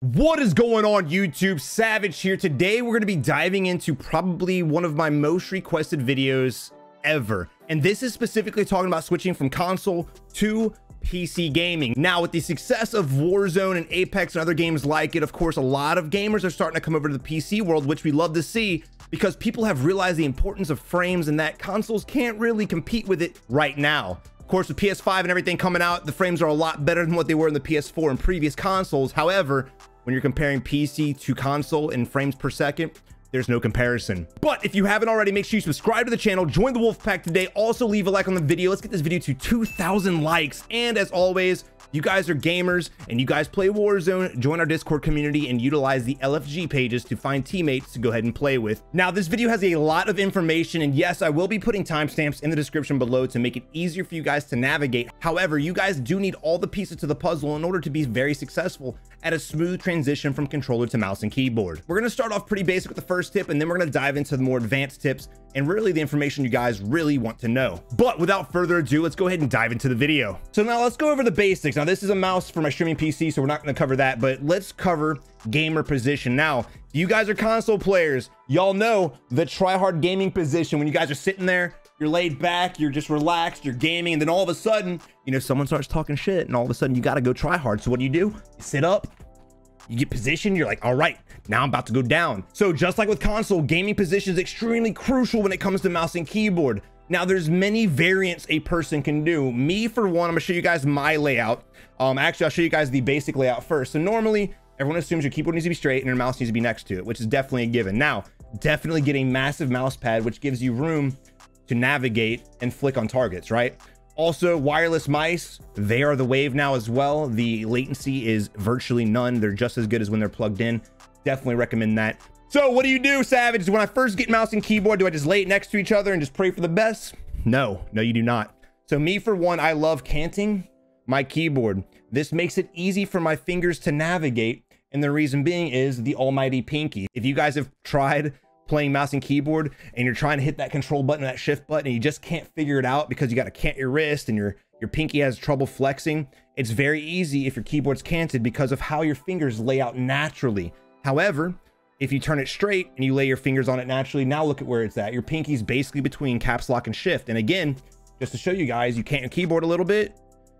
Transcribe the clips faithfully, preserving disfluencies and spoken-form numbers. What is going on, YouTube? Savage here. Today we're going to be diving into probably one of my most requested videos ever, and this is specifically talking about switching from console to P C gaming. Now, with the success of Warzone and Apex and other games like it, of course a lot of gamers are starting to come over to the P C world, which we love to see because people have realized the importance of frames and that consoles can't really compete with it right now. Of course, with P S five and everything coming out, the frames are a lot better than what they were in the P S four and previous consoles. However, when you're comparing P C to console in frames per second, there's no comparison. But if you haven't already, make sure you subscribe to the channel, join the Wolf Pack today. Also, leave a like on the video. Let's get this video to two thousand likes. And as always, you guys are gamers and you guys play Warzone, join our Discord community and utilize the L F G pages to find teammates to go ahead and play with. Now, this video has a lot of information, and yes, I will be putting timestamps in the description below to make it easier for you guys to navigate. However, you guys do need all the pieces to the puzzle in order to be very successful at a smooth transition from controller to mouse and keyboard. We're going to start off pretty basic with the first tip, and then we're going to dive into the more advanced tips and really the information you guys really want to know. But without further ado, let's go ahead and dive into the video. So now let's go over the basics. Now, this is a mouse for my streaming P C, so we're not going to cover that, but let's cover gamer position. Now, you guys are console players. Y'all know the tryhard gaming position. When you guys are sitting there, you're laid back, you're just relaxed, you're gaming, and then all of a sudden, you know, someone starts talking shit, and all of a sudden you got to go try hard. So what do you do? You sit up, you get positioned, you're like, all right, now I'm about to go down. So just like with console, gaming position is extremely crucial when it comes to mouse and keyboard. Now, there's many variants a person can do. Me, for one, I'm gonna show you guys my layout. Um, actually, I'll show you guys the basic layout first. So normally, everyone assumes your keyboard needs to be straight and your mouse needs to be next to it, which is definitely a given. Now, definitely get a massive mouse pad, which gives you room to navigate and flick on targets, right? Also, wireless mice, they are the wave now as well. The latency is virtually none. They're just as good as when they're plugged in. Definitely recommend that. So what do you do, Savage? When I first get mouse and keyboard, do I just lay it next to each other and just pray for the best? No, no, you do not. So me, for one, I love canting my keyboard. This makes it easy for my fingers to navigate. And the reason being is the almighty pinky. If you guys have tried playing mouse and keyboard and you're trying to hit that control button, that shift button, and you just can't figure it out because you got to cant your wrist and your your pinky has trouble flexing, it's very easy if your keyboard's canted because of how your fingers lay out naturally. However, if you turn it straight and you lay your fingers on it naturally, now look at where it's at. Your pinky's basically between caps lock and shift. And again, just to show you guys, you cant your keyboard a little bit,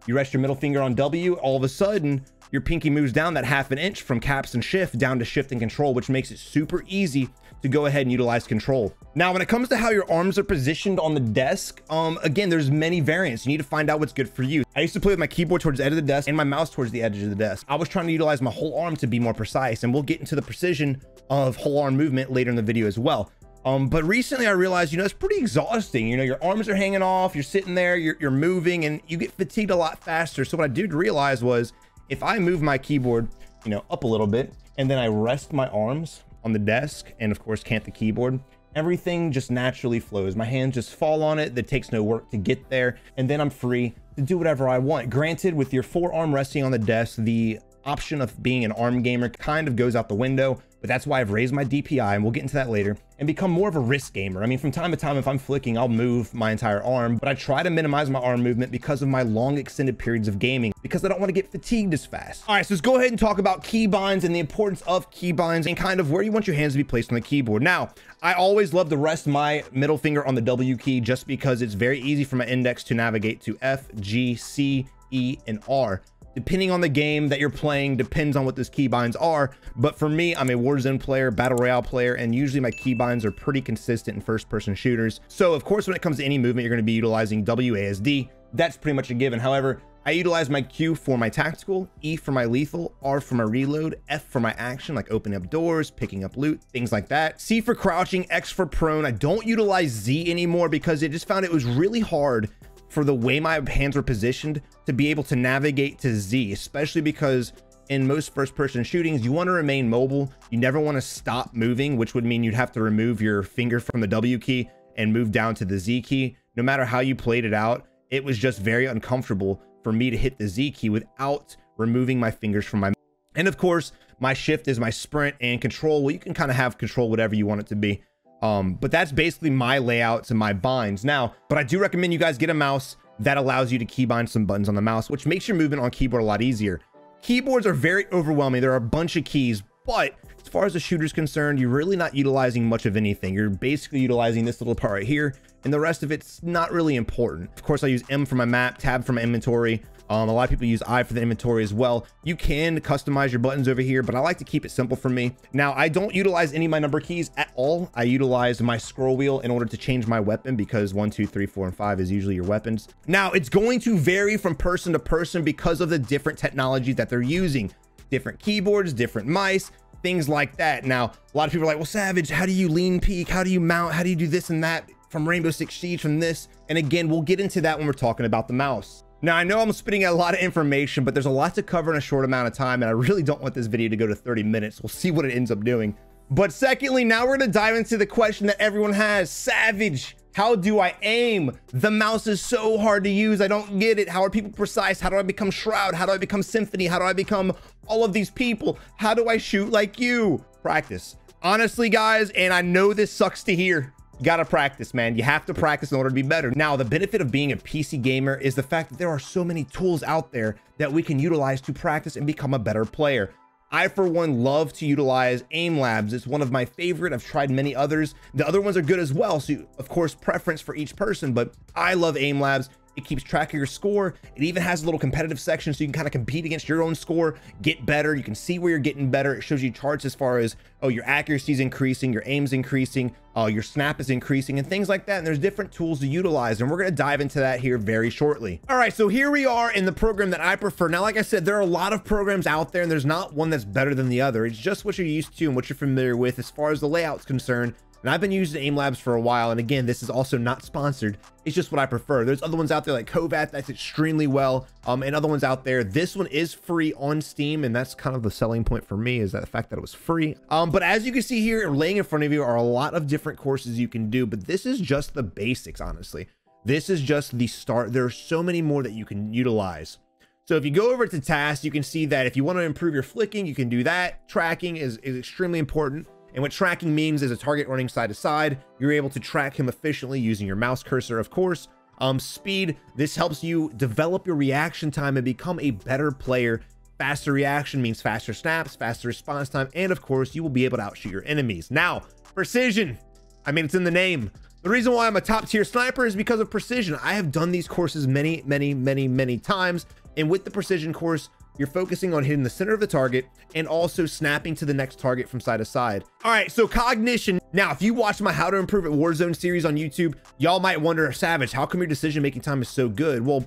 you rest your middle finger on W, all of a sudden your pinky moves down that half an inch from caps and shift down to shift and control, which makes it super easy to go ahead and utilize control. Now, when it comes to how your arms are positioned on the desk, um, again, there's many variants. You need to find out what's good for you. I used to play with my keyboard towards the edge of the desk and my mouse towards the edge of the desk. I was trying to utilize my whole arm to be more precise, and we'll get into the precision of whole arm movement later in the video as well. Um, but recently I realized, you know, it's pretty exhausting. You know, your arms are hanging off, you're sitting there, you're, you're moving, and you get fatigued a lot faster. So what I did realize was, if I move my keyboard, you know, up a little bit, and then I rest my arms on the desk and of course cant the keyboard, everything just naturally flows. My hands just fall on it. That takes no work to get there. And then I'm free to do whatever I want. Granted, with your forearm resting on the desk, the option of being an arm gamer kind of goes out the window, but that's why I've raised my D P I, and we'll get into that later, and become more of a wrist gamer. I mean, from time to time, if I'm flicking, I'll move my entire arm, but I try to minimize my arm movement because of my long extended periods of gaming, because I don't want to get fatigued as fast. All right, so let's go ahead and talk about keybinds and the importance of keybinds and kind of where you want your hands to be placed on the keyboard. Now, I always love to rest my middle finger on the W key just because it's very easy for my index to navigate to F, G, C, E, and R. Depending on the game that you're playing, depends on what those keybinds are. But for me, I'm a Warzone player, Battle Royale player, and usually my keybinds are pretty consistent in first-person shooters. So of course, when it comes to any movement, you're going to be utilizing W A S D. That's pretty much a given. However, I utilize my Q for my tactical, E for my lethal, R for my reload, F for my action, like opening up doors, picking up loot, things like that. C for crouching, X for prone. I don't utilize Z anymore because I just found it was really hard for the way my hands were positioned to be able to navigate to Z, especially because in most first person shootings, you want to remain mobile. You never want to stop moving, which would mean you'd have to remove your finger from the W key and move down to the Z key. No matter how you played it out, it was just very uncomfortable for me to hit the Z key without removing my fingers from my. And of course, my shift is my sprint, and control, well, you can kind of have control whatever you want it to be. Um, but that's basically my layouts and my binds now. But I do recommend you guys get a mouse that allows you to keybind some buttons on the mouse, which makes your movement on keyboard a lot easier. Keyboards are very overwhelming. There are a bunch of keys, but as far as the shooter's concerned, you're really not utilizing much of anything. You're basically utilizing this little part right here, and the rest of it's not really important. Of course, I use M for my map, tab for my inventory. Um, a lot of people use I for the inventory as well. You can customize your buttons over here, but I like to keep it simple for me. Now, I don't utilize any of my number keys at all. I utilized my scroll wheel in order to change my weapon because one, two, three, four, and five is usually your weapons. Now, it's going to vary from person to person because of the different technology that they're using. Different keyboards, different mice, things like that. Now, a lot of people are like, well, Savage, how do you lean peek? How do you mount? How do you do this and that from Rainbow Six Siege, from this? And again, we'll get into that when we're talking about the mouse. Now, I know I'm spitting out a lot of information, but there's a lot to cover in a short amount of time, and I really don't want this video to go to thirty minutes. We'll see what it ends up doing. But secondly, now we're going to dive into the question that everyone has. Savage, how do I aim? The mouse is so hard to use. I don't get it. How are people precise? How do I become Shroud? How do I become Symphony? How do I become all of these people? How do I shoot like you? Practice. Honestly, guys, and I know this sucks to hear, you gotta practice, man. You have to practice in order to be better. Now, the benefit of being a P C gamer is the fact that there are so many tools out there that we can utilize to practice and become a better player. I, for one, love to utilize Aim Labs. It's one of my favorite. I've tried many others. The other ones are good as well. So, of course, preference for each person, but I love Aim Labs. It keeps track of your score. It even has a little competitive section so you can kind of compete against your own score, get better. You can see where you're getting better. It shows you charts as far as, oh, your accuracy is increasing, your aim's increasing, uh, your snap is increasing, and things like that. And there's different tools to utilize, and we're going to dive into that here very shortly. All right, so here we are in the program that I prefer. Now, like I said, there are a lot of programs out there, and there's not one that's better than the other. It's just what you're used to and what you're familiar with as far as the layout's concerned. And I've been using Aim Labs for a while. And again, this is also not sponsored. It's just what I prefer. There's other ones out there like Kovaak's that's extremely well, um, and other ones out there. This one is free on Steam, and that's kind of the selling point for me, is that the fact that it was free. Um, but as you can see here, laying in front of you are a lot of different courses you can do, but this is just the basics, honestly. This is just the start. There are so many more that you can utilize. So if you go over to tasks, you can see that if you want to improve your flicking, you can do that. Tracking is, is extremely important. And what tracking means is a target running side to side. You're able to track him efficiently using your mouse cursor, of course. Um, speed, this helps you develop your reaction time and become a better player. Faster reaction means faster snaps, faster response time, and of course, you will be able to outshoot your enemies. Now, precision. I mean, it's in the name. The reason why I'm a top tier sniper is because of precision. I have done these courses many, many, many, many times. And with the precision course, you're focusing on hitting the center of the target and also snapping to the next target from side to side. All right, so cognition. Now, if you watch my How to Improve at Warzone series on YouTube, y'all might wonder, Savage, how come your decision-making time is so good? Well,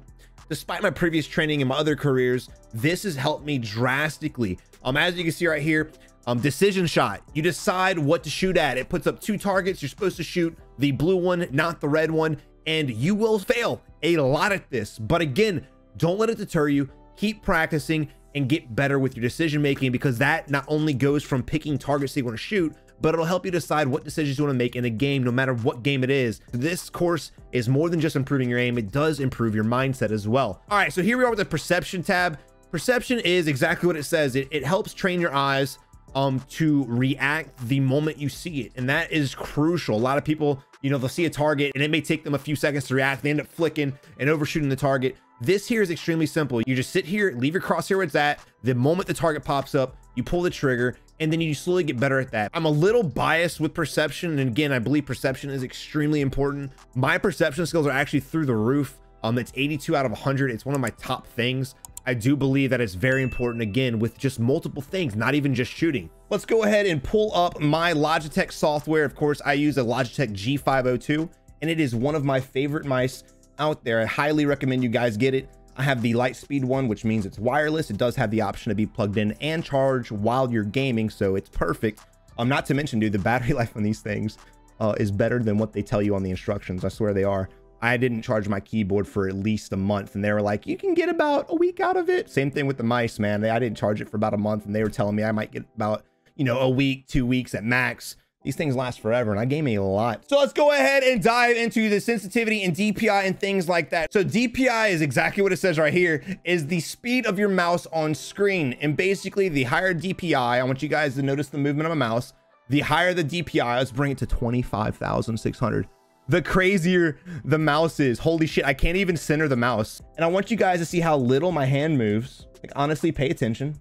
despite my previous training and my other careers, this has helped me drastically. Um, as you can see right here, um, decision shot. You decide what to shoot at. It puts up two targets. You're supposed to shoot the blue one, not the red one, and you will fail a lot at this. But again, don't let it deter you. Keep practicing and get better with your decision making, because that not only goes from picking targets that you want to shoot, but it'll help you decide what decisions you want to make in a game, no matter what game it is. This course is more than just improving your aim. It does improve your mindset as well. All right, so here we are with the perception tab. Perception is exactly what it says. It, it helps train your eyes um, to react the moment you see it. And that is crucial. A lot of people, you know, they'll see a target and it may take them a few seconds to react. They end up flicking and overshooting the target. This here is extremely simple. You just sit here, leave your crosshair where it's at. The moment the target pops up, you pull the trigger, and then you slowly get better at that. I'm a little biased with perception. And again, I believe perception is extremely important. My perception skills are actually through the roof. Um, it's eighty-two out of one hundred. It's one of my top things. I do believe that it's very important, again, with just multiple things, not even just shooting. Let's go ahead and pull up my Logitech software. Of course, I use a Logitech G five oh two, and it is one of my favorite mice out there. I highly recommend you guys get it. I have the Lightspeed one, which means it's wireless. It does have the option to be plugged in and charged while you're gaming, so it's perfect. Um, not to mention, dude, the battery life on these things uh, is better than what they tell you on the instructions. I swear they are. I didn't charge my keyboard for at least a month, and they were like, you can get about a week out of it. Same thing with the mice, man. I didn't charge it for about a month, and they were telling me I might get about, you know, a week, two weeks at max. These things last forever, and I game a lot. So let's go ahead and dive into the sensitivity and D P I and things like that. So D P I is exactly what it says right here, is the speed of your mouse on screen. And basically, the higher D P I, I want you guys to notice the movement of my mouse, the higher the D P I. Let's bring it to twenty-five thousand six hundred. the crazier the mouse is. Holy shit, I can't even center the mouse. And I want you guys to see how little my hand moves. Like, honestly, pay attention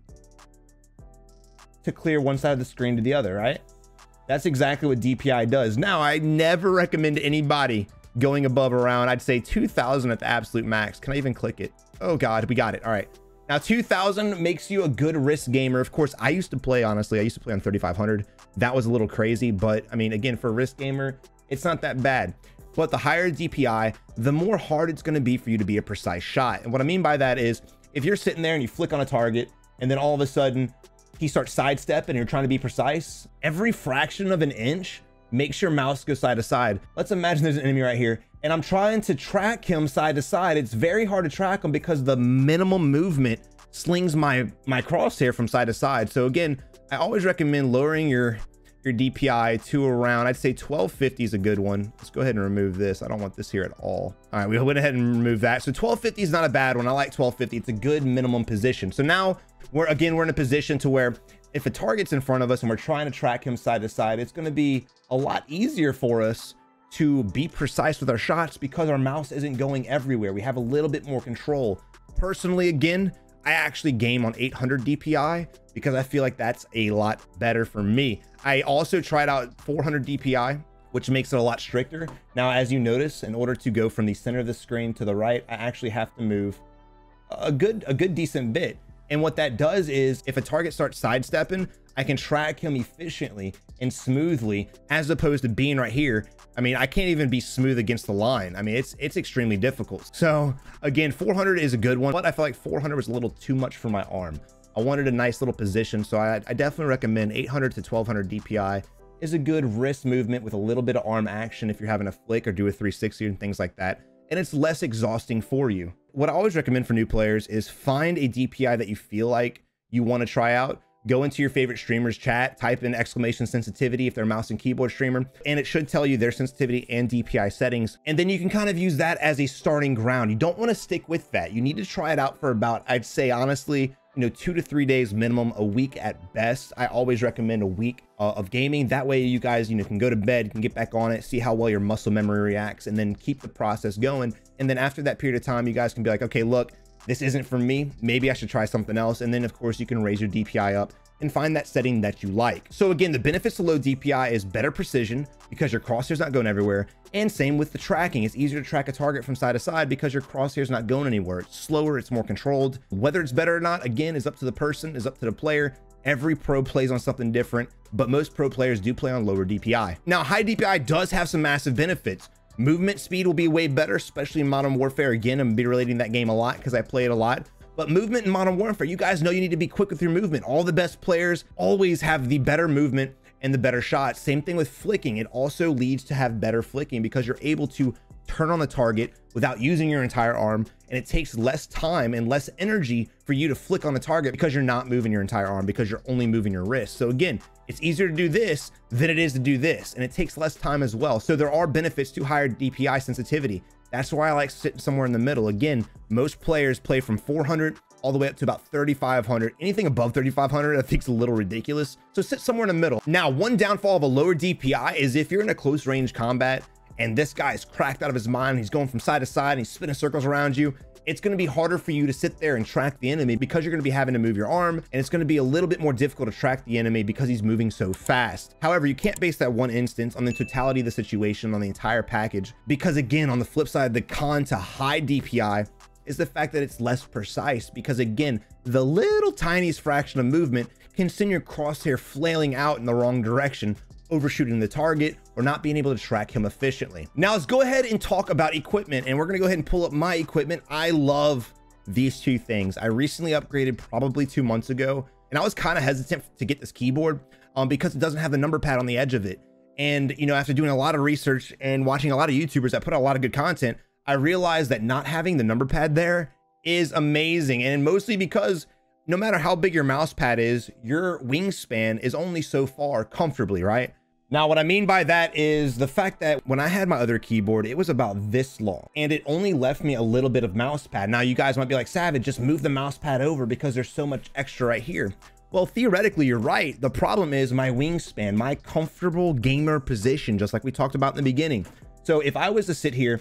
to clear one side of the screen to the other, right? That's exactly what D P I does. Now, I never recommend anybody going above around, I'd say two thousand at the absolute max. Can I even click it? Oh God, we got it. All right. Now two thousand makes you a good wrist gamer. Of course, I used to play, honestly, I used to play on thirty-five hundred. That was a little crazy, but I mean, again, for a wrist gamer, it's not that bad. But the higher D P I, the more hard it's gonna be for you to be a precise shot. And what I mean by that is, if you're sitting there and you flick on a target, and then all of a sudden he starts sidestepping and you're trying to be precise, every fraction of an inch makes your mouse go side to side. Let's imagine there's an enemy right here, and I'm trying to track him side to side. It's very hard to track him because the minimum movement slings my my crosshair from side to side. So again, I always recommend lowering your your D P I to around, I'd say twelve fifty is a good one. Let's go ahead and remove this. I don't want this here at all. All right, we went ahead and removed that. So twelve fifty is not a bad one. I like twelve fifty. It's a good minimum position. So now we're, again, we're in a position to where if a target's in front of us and we're trying to track him side to side, it's going to be a lot easier for us to be precise with our shots because our mouse isn't going everywhere. We have a little bit more control. Personally, again, I actually game on eight hundred D P I because I feel like that's a lot better for me. I also tried out four hundred D P I, which makes it a lot stricter. Now, as you notice, in order to go from the center of the screen to the right, I actually have to move a good, a good decent bit. And what that does is if a target starts sidestepping, I can track him efficiently and smoothly, as opposed to being right here. I mean, I can't even be smooth against the line. I mean, it's it's extremely difficult. So again, four hundred is a good one, but I feel like four hundred was a little too much for my arm. I wanted a nice little position. So I, I definitely recommend eight hundred to twelve hundred D P I is a good wrist movement with a little bit of arm action if you're having a flick or do a three sixty and things like that. And it's less exhausting for you. What I always recommend for new players is find a D P I that you feel like you want to try out. Go into your favorite streamer's chat, type in exclamation sensitivity if they're a mouse and keyboard streamer, and it should tell you their sensitivity and D P I settings. And then you can kind of use that as a starting ground. You don't want to stick with that. You need to try it out for about, I'd say honestly, you know, two to three days minimum, a week at best. I always recommend a week uh, of gaming. That way you guys, you know, can go to bed, you can get back on it, see how well your muscle memory reacts, and then keep the process going. And then after that period of time, you guys can be like, okay, look, this isn't for me. Maybe I should try something else. And then of course you can raise your D P I up and find that setting that you like. So again, the benefits of low D P I is better precision because your crosshair's not going everywhere. And same with the tracking. It's easier to track a target from side to side because your crosshair's not going anywhere. It's slower, it's more controlled. Whether it's better or not, again, is up to the person, is up to the player. Every pro plays on something different, but most pro players do play on lower D P I. Now, high D P I does have some massive benefits. Movement speed will be way better, especially in Modern Warfare. Again, I'm gonna be relating that game a lot because I play it a lot. But movement in Modern Warfare, you guys know you need to be quick with your movement. All the best players always have the better movement and the better shots. Same thing with flicking. It also leads to have better flicking because you're able to turn on the target without using your entire arm, and it takes less time and less energy for you to flick on the target because you're not moving your entire arm, because you're only moving your wrist. So again, it's easier to do this than it is to do this, and it takes less time as well. So there are benefits to higher D P I sensitivity. That's why I like sitting somewhere in the middle. Again, most players play from four hundred all the way up to about thirty-five hundred. Anything above thirty-five hundred, I think is a little ridiculous. So sit somewhere in the middle. Now, one downfall of a lower D P I is if you're in a close range combat and this guy's cracked out of his mind, he's going from side to side and he's spinning circles around you, it's gonna be harder for you to sit there and track the enemy because you're gonna be having to move your arm, and it's gonna be a little bit more difficult to track the enemy because he's moving so fast. However, you can't base that one instance on the totality of the situation, on the entire package, because again, on the flip side, the con to high D P I is the fact that it's less precise because again, the little tiniest fraction of movement can send your crosshair flailing out in the wrong direction, overshooting the target or not being able to track him efficiently. Now let's go ahead and talk about equipment, and we're gonna go ahead and pull up my equipment. I love these two things. I recently upgraded probably two months ago, and I was kind of hesitant to get this keyboard um, because it doesn't have the number pad on the edge of it. And you know, after doing a lot of research and watching a lot of YouTubers that put out a lot of good content, I realized that not having the number pad there is amazing, and mostly because no matter how big your mouse pad is, your wingspan is only so far comfortably, right? Now, what I mean by that is the fact that when I had my other keyboard, it was about this long and it only left me a little bit of mouse pad. Now you guys might be like, Savage, just move the mouse pad over because there's so much extra right here. Well, theoretically, you're right. The problem is my wingspan, my comfortable gamer position, just like we talked about in the beginning. So if I was to sit here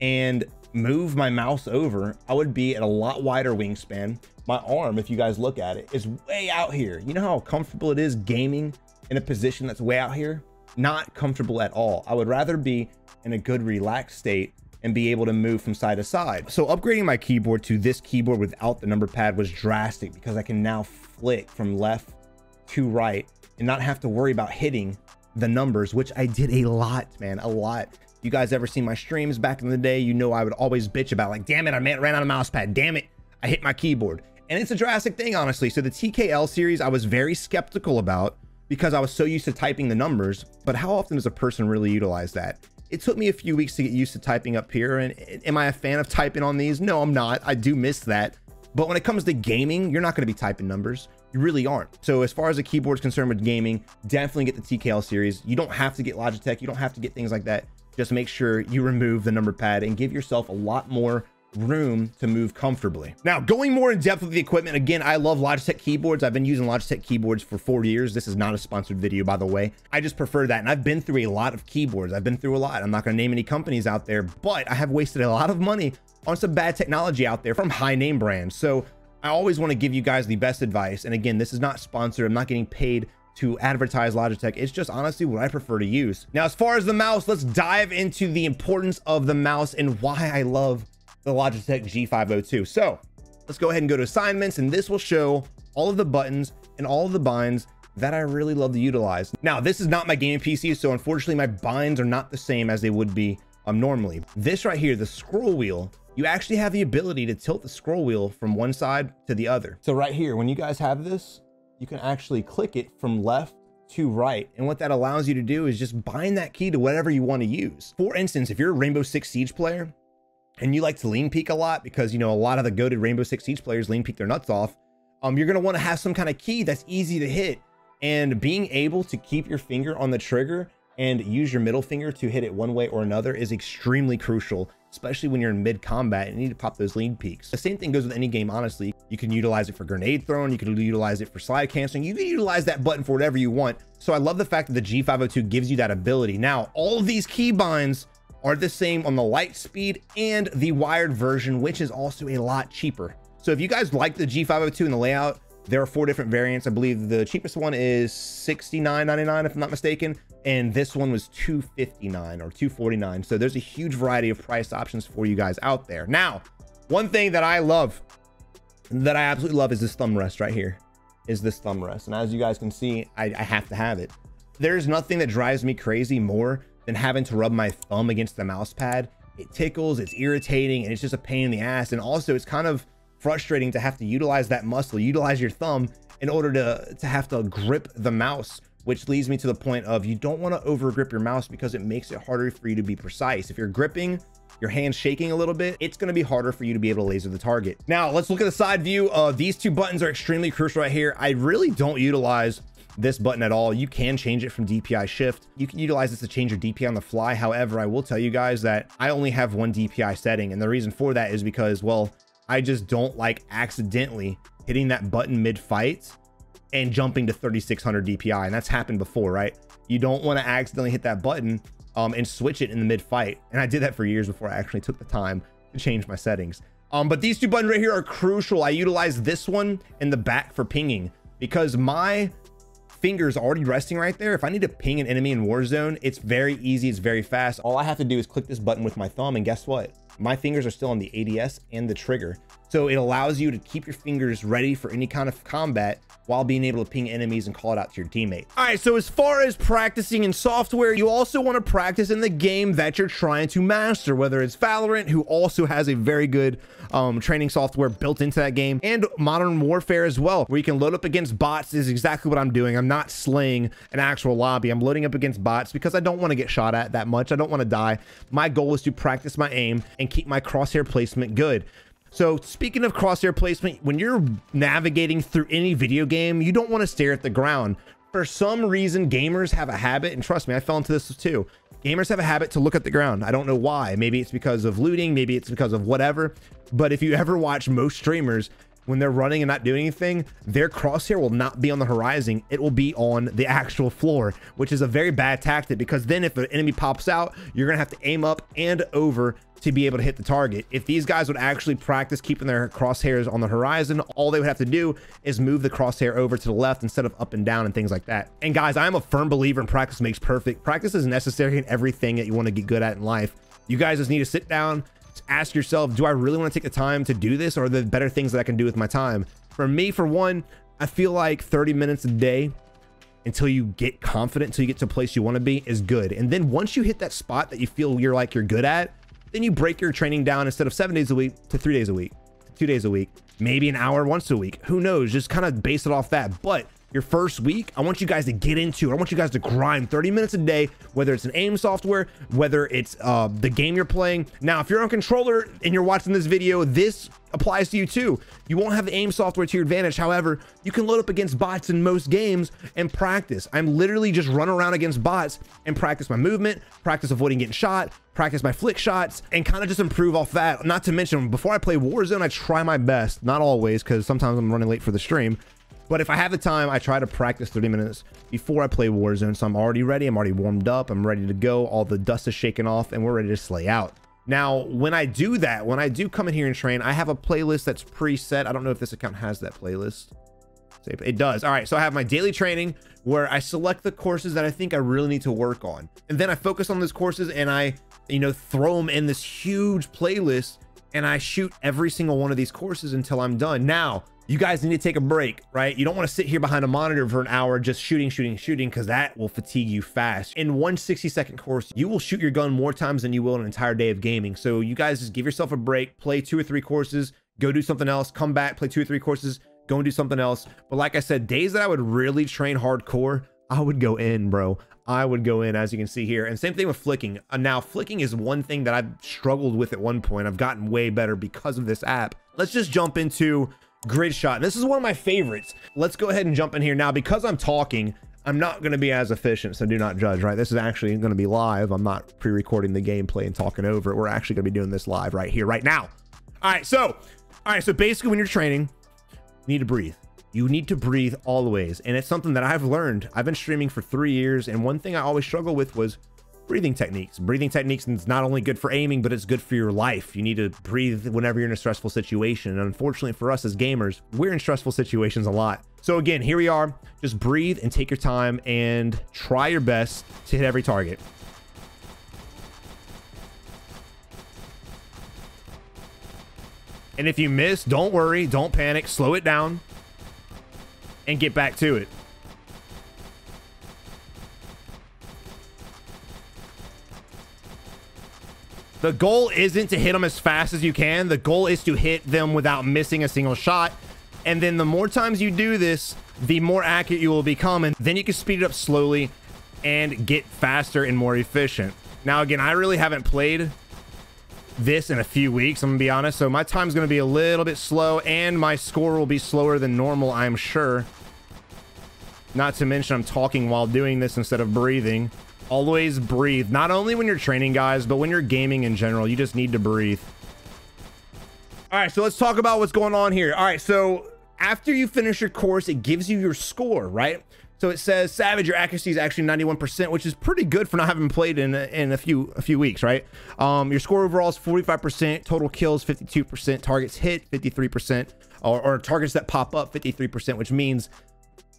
and move my mouse over, I would be at a lot wider wingspan. My arm, if you guys look at it, is way out here. You know how comfortable it is gaming in a position that's way out here? Not comfortable at all. I would rather be in a good relaxed state and be able to move from side to side. So upgrading my keyboard to this keyboard without the number pad was drastic because I can now flick from left to right and not have to worry about hitting the numbers, which I did a lot, man, a lot. You guys ever seen my streams back in the day, you know I would always bitch about like, damn it, I ran out of mouse pad, damn it, I hit my keyboard. And it's a drastic thing, honestly. So the T K L series, I was very skeptical about because I was so used to typing the numbers, but how often does a person really utilize that? It took me a few weeks to get used to typing up here. And am I a fan of typing on these? No, I'm not. I do miss that. But when it comes to gaming, you're not going to be typing numbers. You really aren't. So as far as the keyboard's concerned with gaming, definitely get the T K L series. You don't have to get Logitech. You don't have to get things like that. Just make sure you remove the number pad and give yourself a lot more room to move comfortably. Now, going more in depth with the equipment, again, I love Logitech keyboards. I've been using Logitech keyboards for four years. This is not a sponsored video, by the way. I just prefer that. And I've been through a lot of keyboards. I've been through a lot. I'm not going to name any companies out there, but I have wasted a lot of money on some bad technology out there from high name brands. So I always want to give you guys the best advice. And again, this is not sponsored. I'm not getting paid to advertise Logitech. It's just honestly what I prefer to use. Now, as far as the mouse, let's dive into the importance of the mouse and why I love the Logitech G five oh two. So let's go ahead and go to assignments, and this will show all of the buttons and all of the binds that I really love to utilize. Now, this is not my gaming P C, so unfortunately my binds are not the same as they would be um, normally. This right here, the scroll wheel, you actually have the ability to tilt the scroll wheel from one side to the other. So right here, when you guys have this, you can actually click it from left to right. And what that allows you to do is just bind that key to whatever you want to use. For instance, if you're a Rainbow Six Siege player, and you like to lean peek a lot because, you know, a lot of the goated Rainbow Six Siege players lean peek their nuts off. Um, you're going to want to have some kind of key that's easy to hit, and being able to keep your finger on the trigger and use your middle finger to hit it one way or another is extremely crucial, especially when you're in mid combat and you need to pop those lean peeks. The same thing goes with any game, honestly. You can utilize it for grenade throwing. You can utilize it for slide canceling. You can utilize that button for whatever you want. So I love the fact that the G five oh two gives you that ability. Now, all of these key binds are the same on the Lightspeed and the wired version, which is also a lot cheaper. So if you guys like the G five oh two and the layout, there are four different variants. I believe the cheapest one is sixty-nine ninety-nine, if I'm not mistaken. And this one was two fifty-nine or two forty-nine. So there's a huge variety of price options for you guys out there. Now, one thing that I love, that I absolutely love, is this thumb rest right here, is this thumb rest. And as you guys can see, I, I have to have it. There's nothing that drives me crazy more than having to rub my thumb against the mouse pad. It tickles, it's irritating, and it's just a pain in the ass. And also it's kind of frustrating to have to utilize that muscle, utilize your thumb in order to, to have to grip the mouse, which leads me to the point of you don't want to over grip your mouse because it makes it harder for you to be precise. If you're gripping, your hand's shaking a little bit, it's going to be harder for you to be able to laser the target. Now let's look at the side view. Uh, these two buttons are extremely crucial right here. I really don't utilize this button at all. You can change it from D P I shift. You can utilize this to change your D P I on the fly. However, I will tell you guys that I only have one D P I setting. And the reason for that is because, well, I just don't like accidentally hitting that button mid fight and jumping to thirty-six hundred D P I. And that's happened before, right? You don't want to accidentally hit that button um, and switch it in the mid fight. And I did that for years before I actually took the time to change my settings. Um, but these two buttons right here are crucial. I utilize this one in the back for pinging because my fingers already resting right there. If I need to ping an enemy in Warzone, it's very easy, it's very fast. All I have to do is click this button with my thumb, and guess what? My fingers are still on the A D S and the trigger. So it allows you to keep your fingers ready for any kind of combat while being able to ping enemies and call it out to your teammate. All right, so as far as practicing in software, you also want to practice in the game that you're trying to master, whether it's Valorant, who also has a very good um, training software built into that game, and Modern Warfare as well, where you can load up against bots. Is exactly what I'm doing. I'm not slaying an actual lobby. I'm loading up against bots because I don't want to get shot at that much. I don't want to die. My goal is to practice my aim and keep my crosshair placement good. So speaking of crosshair placement, when you're navigating through any video game, you don't want to stare at the ground. For some reason, gamers have a habit, and trust me, I fell into this too. Gamers have a habit to look at the ground. I don't know why. Maybe it's because of looting, maybe it's because of whatever. But if you ever watch most streamers, when they're running and not doing anything, their crosshair will not be on the horizon. It will be on the actual floor, which is a very bad tactic, because then if an enemy pops out, you're gonna have to aim up and over to be able to hit the target. If these guys would actually practice keeping their crosshairs on the horizon, all they would have to do is move the crosshair over to the left instead of up and down and things like that. And guys, I'm a firm believer in practice makes perfect. Practice is necessary in everything that you want to get good at in life. You guys just need to sit down, ask yourself, do I really want to take the time to do this, or are there better things that I can do with my time? For me, for one, I feel like thirty minutes a day until you get confident, until you get to a place you want to be, is good. And then once you hit that spot that you feel you're like you're good at, then you break your training down instead of seven days a week to three days a week, to two days a week, maybe an hour once a week. Who knows? Just kind of base it off that. But your first week, I want you guys to get into it. I want you guys to grind thirty minutes a day, whether it's an aim software, whether it's uh, the game you're playing. Now, if you're on controller and you're watching this video, this applies to you too. You won't have the aim software to your advantage. However, you can load up against bots in most games and practice. I'm literally just run around against bots and practice my movement, practice avoiding getting shot, practice my flick shots, and kind of just improve off that. Not to mention, before I play Warzone, I try my best, not always, because sometimes I'm running late for the stream, but if I have the time, I try to practice thirty minutes before I play Warzone, so I'm already ready, I'm already warmed up, I'm ready to go, all the dust is shaken off, and we're ready to slay out. Now, when I do that, when I do come in here and train, I have a playlist that's preset. I don't know if this account has that playlist. It does. All right, so I have my daily training where I select the courses that I think I really need to work on, and then I focus on those courses and I, you know, throw them in this huge playlist, and I shoot every single one of these courses until I'm done. Now, you guys need to take a break, right? You don't want to sit here behind a monitor for an hour just shooting, shooting, shooting, because that will fatigue you fast. In one sixty second course, you will shoot your gun more times than you will an entire day of gaming. So you guys just give yourself a break, play two or three courses, go do something else, come back, play two or three courses, go and do something else. But like I said, days that I would really train hardcore, I would go in, bro. I would go in, as you can see here. And same thing with flicking. Now, flicking is one thing that I've struggled with at one point. I've gotten way better because of this app. Let's just jump into grid shot. And this is one of my favorites. Let's go ahead and jump in here. Now, because I'm talking, I'm not going to be as efficient, so do not judge, right? This is actually going to be live. I'm not pre-recording the gameplay and talking over it. We're actually going to be doing this live right here, right now. All right, so, all right, so basically when you're training, you need to breathe. You need to breathe always. And it's something that I've learned. I've been streaming for three years. And one thing I always struggled with was breathing techniques. Breathing techniques is not only good for aiming, but it's good for your life. You need to breathe whenever you're in a stressful situation. And unfortunately for us as gamers, we're in stressful situations a lot. So again, here we are. Just breathe and take your time and try your best to hit every target. And if you miss, don't worry. Don't panic. Slow it down and get back to it. The goal isn't to hit them as fast as you can. The goal is to hit them without missing a single shot. And then the more times you do this, the more accurate you will become. And then you can speed it up slowly and get faster and more efficient. Now, again, I really haven't played this in a few weeks, I'm gonna be honest, so my time's gonna be a little bit slow and my score will be slower than normal, I'm sure. Not to mention I'm talking while doing this instead of breathing. Always breathe, not only when you're training, guys, but when you're gaming in general. You just need to breathe. All right, so let's talk about what's going on here. All right, so after you finish your course, it gives you your score, right? So it says, Savage, your accuracy is actually ninety-one percent, which is pretty good for not having played in a, in a few a few weeks, right? Um, your score overall is forty-five percent, total kills fifty-two percent, targets hit fifty-three percent, or, or targets that pop up fifty-three percent, which means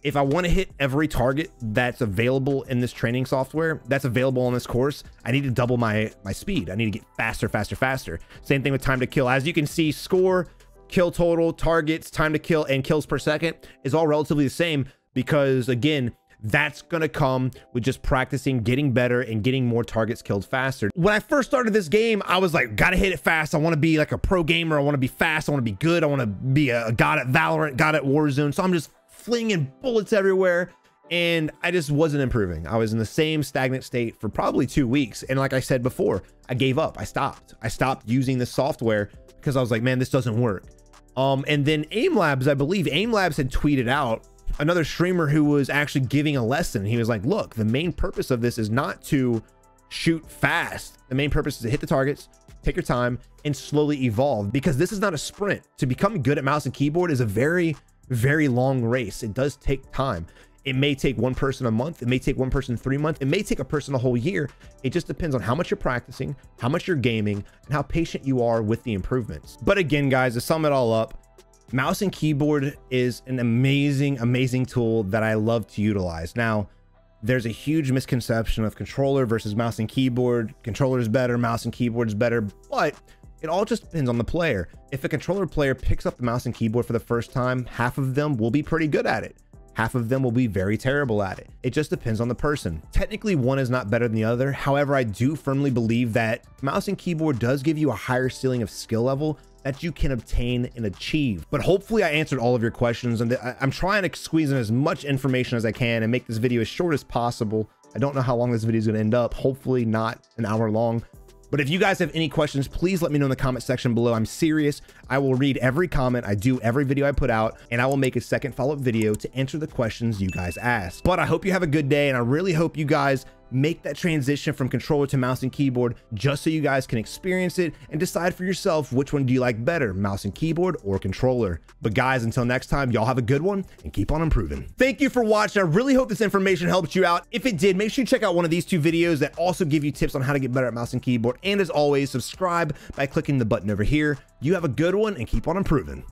if I want to hit every target that's available in this training software, that's available on this course, I need to double my, my speed. I need to get faster, faster, faster. Same thing with time to kill. As you can see, score, kill total, targets, time to kill, and kills per second is all relatively the same. Because again, that's gonna come with just practicing, getting better, and getting more targets killed faster. When I first started this game, I was like, gotta hit it fast. I wanna be like a pro gamer. I wanna be fast. I wanna be good. I wanna be a god at Valorant, god at Warzone. So I'm just flinging bullets everywhere. And I just wasn't improving. I was in the same stagnant state for probably two weeks. And like I said before, I gave up. I stopped. I stopped using this software because I was like, man, this doesn't work. Um, and then Aim Labs, I believe Aim Labs had tweeted out another streamer who was actually giving a lesson. He was like, look, the main purpose of this is not to shoot fast. The main purpose is to hit the targets, take your time and slowly evolve, because this is not a sprint. To become good at mouse and keyboard is a very, very long race. It does take time. It may take one person a month. It may take one person three months. It may take a person a whole year. It just depends on how much you're practicing, how much you're gaming, and how patient you are with the improvements. But again, guys, to sum it all up, mouse and keyboard is an amazing, amazing tool that I love to utilize. Now, there's a huge misconception of controller versus mouse and keyboard. Controller's better, mouse and keyboard's better, but it all just depends on the player. If a controller player picks up the mouse and keyboard for the first time, half of them will be pretty good at it. Half of them will be very terrible at it. It just depends on the person. Technically, one is not better than the other. However, I do firmly believe that mouse and keyboard does give you a higher ceiling of skill level that you can obtain and achieve. But hopefully I answered all of your questions, and I'm trying to squeeze in as much information as I can and make this video as short as possible. I don't know how long this video is gonna end up, hopefully not an hour long. But if you guys have any questions, please let me know in the comment section below. I'm serious. I will read every comment I do, every video I put out, and I will make a second follow-up video to answer the questions you guys asked. But I hope you have a good day, and I really hope you guys make that transition from controller to mouse and keyboard, just so you guys can experience it and decide for yourself, which one do you like better, mouse and keyboard or controller. But guys, until next time, y'all have a good one and keep on improving. Thank you for watching. I really hope this information helped you out. If it did, make sure you check out one of these two videos that also give you tips on how to get better at mouse and keyboard. And as always, subscribe by clicking the button over here. You have a good one and keep on improving.